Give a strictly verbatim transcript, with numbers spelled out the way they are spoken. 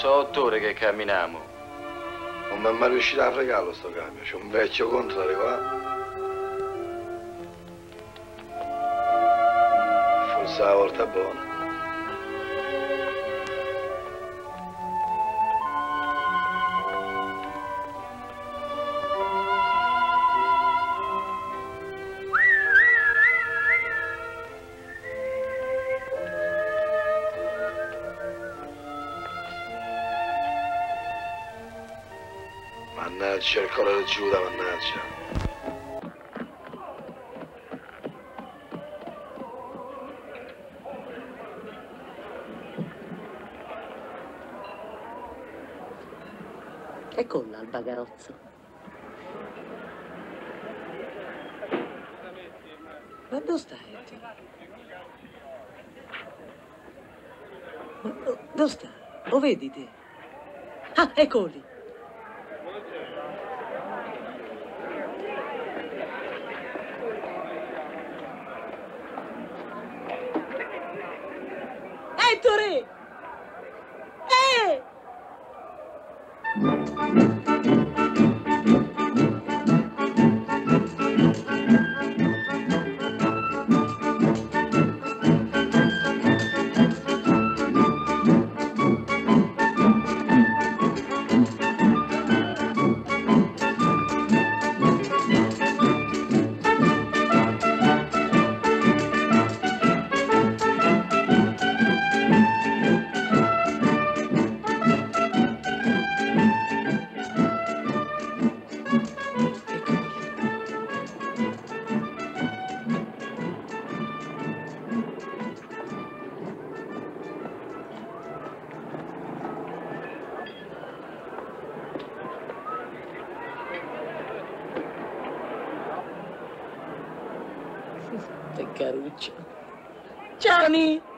sono otto ore che camminiamo. Non mi è mai riuscito a fregarlo sto camion, c'è un vecchio contro da regolare. Forse la volta buona. Mannaggia, il colore giù da mannaggia. E colla al bagarozzo. Ma dove stai? Ma dove stai? O vedi te? Ah, eccoli. Ettore! Eh! Caruccio. Ciao, Ni!